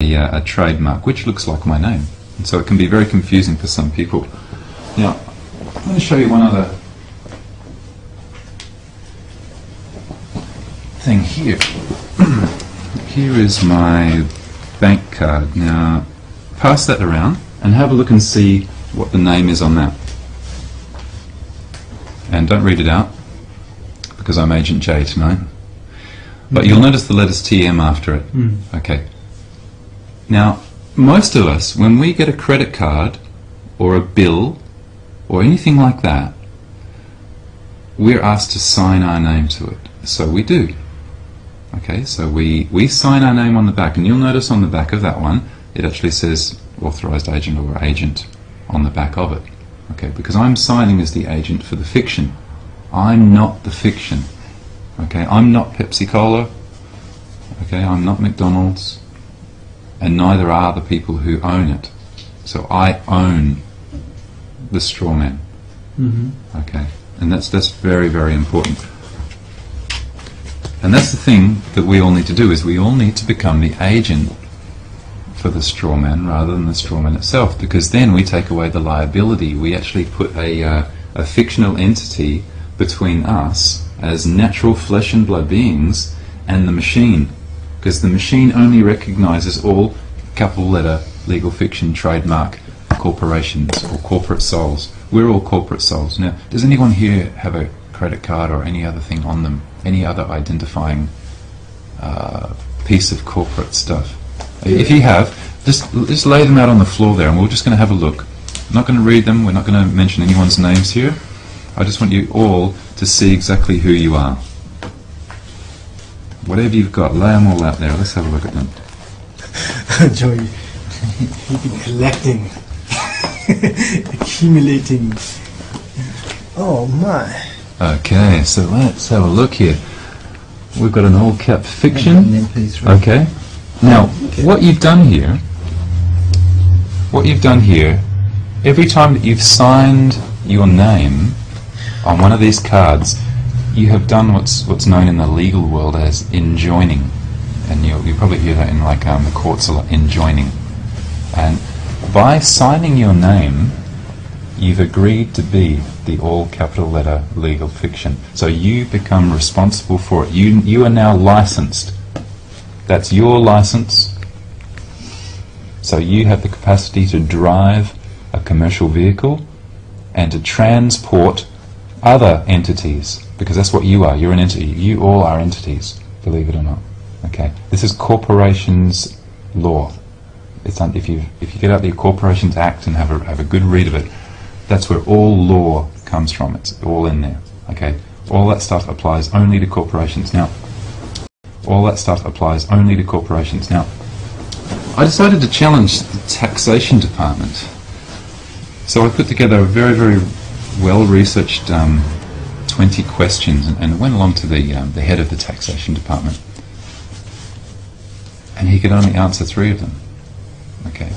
A trademark which looks like my name, and so it can be very confusing for some people. Now I'm going to show you one other thing here. Here is my bank card. Now pass that around and have a look and see what the name is on that, and don't read it out because I'm Agent J tonight, but you'll notice the letters TM after it. Okay. Now, most of us, when we get a credit card or a bill or anything like that, we're asked to sign our name to it. So we do. Okay, so we sign our name on the back, and you'll notice on the back of that one, it actually says authorized agent or agent on the back of it. Okay, because I'm signing as the agent for the fiction. I'm not the fiction. Okay, I'm not Pepsi-Cola. Okay, I'm not McDonald's. And neither are the people who own it. So I own the Strawman. Okay, and that's very, very important. And that's the thing that we all need to do, is we all need to become the agent for the Strawman rather than the Strawman itself, because then we take away the liability. We actually put a fictional entity between us as natural flesh and blood beings and the machine. Because the machine only recognizes all capital letter legal fiction trademark corporations or corporate souls. We're all corporate souls. Now, does anyone here have a credit card or any other thing on them? Any other identifying piece of corporate stuff? Yeah. If you have, just lay them out on the floor there, and we're just going to have a look. I'm not going to read them. We're not going to mention anyone's names here. I just want you all to see exactly who you are. Whatever you've got, lay them all out there. Let's have a look at them. Joey, you've been collecting, accumulating. Oh my. Okay, so let's have a look here. We've got an all-cap fiction. Okay. Now, what you've done here, every time that you've signed your name on one of these cards, you have done what's known in the legal world as enjoining, and you probably hear that in like the courts a lot, enjoining. And by signing your name, you've agreed to be the all capital letter legal fiction. So you become responsible for it. You are now licensed. That's your license. So you have the capacity to drive a commercial vehicle and to transport other entities, because that's what you are. You're an entity. You all are entities, believe it or not. Okay, this is corporations law. It's if you get out the Corporations Act and have a good read of it, that's where all law comes from. It's all in there. Okay, all that stuff applies only to corporations. Now, I decided to challenge the taxation department, so I put together a very, very well-researched 20 questions, and it went along to the head of the taxation department, and he could only answer 3 of them. Okay.